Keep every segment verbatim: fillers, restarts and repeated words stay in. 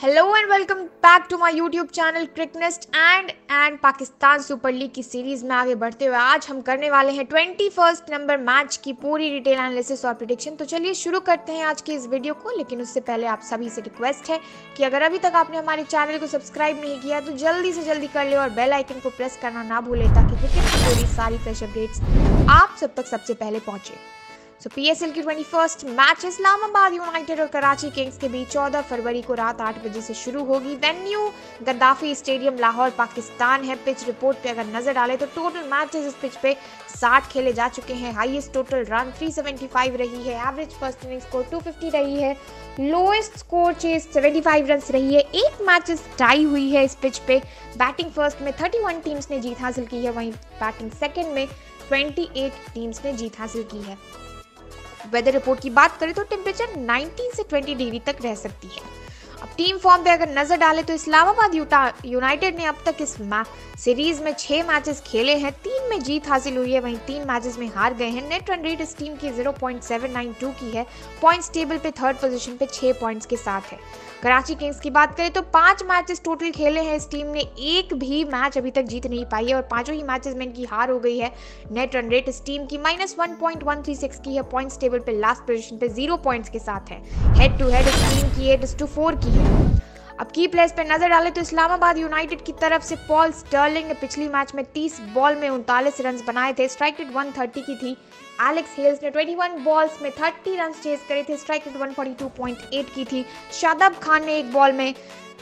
Hello and welcome back to my YouTube channel Cricnest and and Pakistan super league की series में आगे बढ़ते हुए आज हम करने वाले हैं ट्वेंटी फर्स्ट नंबर मैच की पूरी डिटेल एनालिसिस और प्रेडिक्शन। तो चलिए शुरू करते हैं आज की इस वीडियो को, लेकिन उससे पहले आप सभी से रिक्वेस्ट है कि अगर अभी तक आपने हमारे चैनल को सब्सक्राइब नहीं किया तो जल्दी से जल्दी कर ले और बेल आइकन को प्रेस करना ना भूलें ताकि क्रिकेट की पूरी सारी फ्रेश अपडेट्स आप सब तक सबसे पहले पहुँचे। तो so, पीएसएल की twenty first match Islamabad United और कराची किंग्स के बीच चौदह फरवरी को रात आठ बजे से शुरू होगी। Venue Gaddafi stadium Lahore Pakistan है। पिच रिपोर्ट पे अगर नजर डालें तो टोटल मैचेस इस पिच पे साठ खेले जा चुके हैं। हाईएस्ट टोटल रन तीन सौ पचहत रही है। एवरेज फर्स्ट इनिंग स्कोर दो सौ पचास रही है। लोएस्ट स्कोर चेज पचहत्तर रन रही है। एक मैचेस टाई हुई है इस पिच पे। बैटिंग फर्स्ट में इकतीस टीम्स ने जीत हासिल की है, वहीं बैटिंग सेकेंड में अट्ठाईस टीम्स ने जीत हासिल की है। वेदर रिपोर्ट की बात करें तो टेम्परेचर उन्नीस से बीस डिग्री तक रह सकती है। अब टीम फॉर्म पे अगर नजर डालें तो इस्लामाबाद यूनाइटेड ने अब तक इस सीरीज में छह मैचेस खेले हैं, तीन में जीत हासिल हुई है, वहीं तीन मैचेस में हार गए हैं। नेट रन रेट इस टीम की zero point seven nine two की है। पॉइंट्स टेबल पे थर्ड पोजीशन पे छह पॉइंट्स के साथ है। कराची किंग्स की बात करें तो पांच मैचेस टोटल खेले हैं। इस टीम ने एक भी मैच अभी तक जीत नहीं पाई है और पांचों ही मैचेस में इनकी हार हो गई है। नेट रन रेट इस टीम की minus one point one three six की है। पॉइंट्स टेबल पे लास्ट पोजीशन पे जीरो पॉइंट्स के साथ है। हेड टू हेड इस टीम की एट इस टू फोर की है। अब की प्लेस पर नजर डालें तो इस्लामाबाद यूनाइटेड की तरफ से पॉल स्टर्लिंग ने पिछली मैच में तीस बॉल में उनतालीस रन बनाए थे। स्ट्राइक रेट एक सौ तीस की थी। एलेक्स हेल्स ने इक्कीस बॉल्स में तीस रन चेज करे थे। स्ट्राइक रेट एक सौ बयालीस पॉइंट आठ की थी। शादाब खान ने एक बॉल में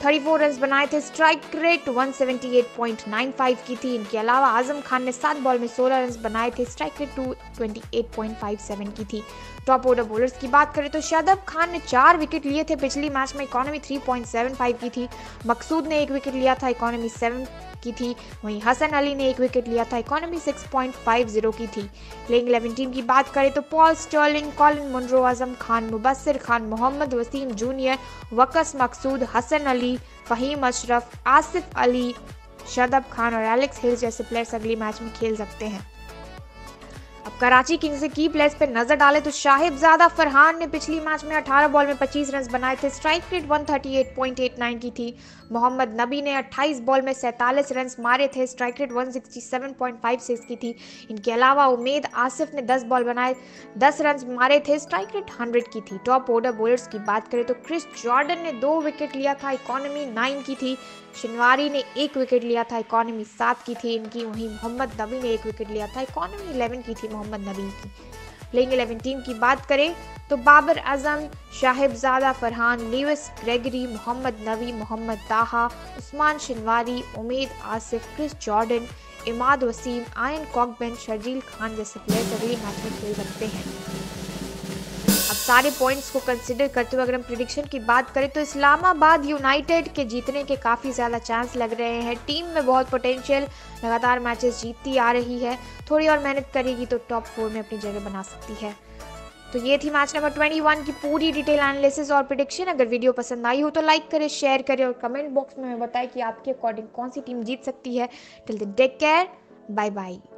चौंतीस रन बनाए थे। स्ट्राइक रेट एक सौ अठहत्तर पॉइंट नौ पाँच की थी। इनके अलावा आजम खान ने सात बॉल में सोलह रन बनाए थे। स्ट्राइक रेट दो सौ अट्ठाईस पॉइंट सत्तावन की थी। टॉप ऑर्डर बॉलर्स की बात करें तो शादाब खान ने चार विकेट लिए थे पिछली मैच में। इकोनॉमी तीन पॉइंट सात पाँच की थी। मकसूद ने एक विकेट लिया था, इकोनॉमी सात की थी। वहीं हसन अली ने एक विकेट लिया था, इकोनॉमी छह पॉइंट पाँच शून्य की थी। प्लेइंग इलेवन टीम की बात करें तो Paul Stirling, Colin Munro, Azam Khan, Mubasir Khan, Mohammad Wasim junior, Waqas Maqsood, Hasan Ali, Faheem Ashraf, Asif Ali, Shadab Khan और एलेक्स हिल्स जैसे प्लेयर्स अगली मैच में खेल सकते हैं। अब कराची किंग्स से की प्लेयर्स पर नजर डालें तो शाहबज़ फरहान ने पिछली मैच में अठारह बॉल में पच्चीस रन बनाए थे। स्ट्राइक रेट एक सौ अड़तीस पॉइंट आठ नौ की थी। मोहम्मद नबी ने अट्ठाईस बॉल में सैंतालीस रन मारे थे। स्ट्राइक रेट एक सौ सड़सठ पॉइंट छप्पन की थी। इनके अलावा उम्मीद आसिफ ने दस बॉल बनाए दस रन मारे थे। स्ट्राइक रेट सौ की थी। टॉप ऑर्डर बॉलर्स की बात करें तो क्रिस जॉर्डन ने दो विकेट लिया था, इकोनॉमी नौ की थी। शिनवारी ने एक विकेट लिया था, इकोनॉमी सात की थी इनकी। वहीं मोहम्मद नबी ने एक विकेट लिया था, इकोनॉमी ग्यारह की थी मोहम्मद नबी की। प्लेइंग इलेवन टीम की बात करें तो Babar Azam, Sahibzada Farhan, Lewis Gregory, Mohammad Nabi, Mohammad Taha, Usman Shinwari, Umaid Asif, Chris Jordan, Imad Wasim, Ian Cockbain, Sharjeel Khan जैसे प्लेयर्स अगले मैच में खेल सकते हैं। अब सारे पॉइंट्स को कंसिडर करते हुए अगर हम प्रेडिक्शन की बात करें तो इस्लामाबाद यूनाइटेड के जीतने के काफ़ी ज़्यादा चांस लग रहे हैं। टीम में बहुत पोटेंशियल, लगातार मैचेस जीतती आ रही है। थोड़ी और मेहनत करेगी तो टॉप फोर में अपनी जगह बना सकती है। तो ये थी मैच नंबर इक्कीस की पूरी डिटेल एनालिसिस और प्रेडिक्शन। अगर वीडियो पसंद आई हो तो लाइक करें, शेयर करें और कमेंट बॉक्स में हमें बताएं कि आपके अकॉर्डिंग कौन सी टीम जीत सकती है। Till then take care, bye bye.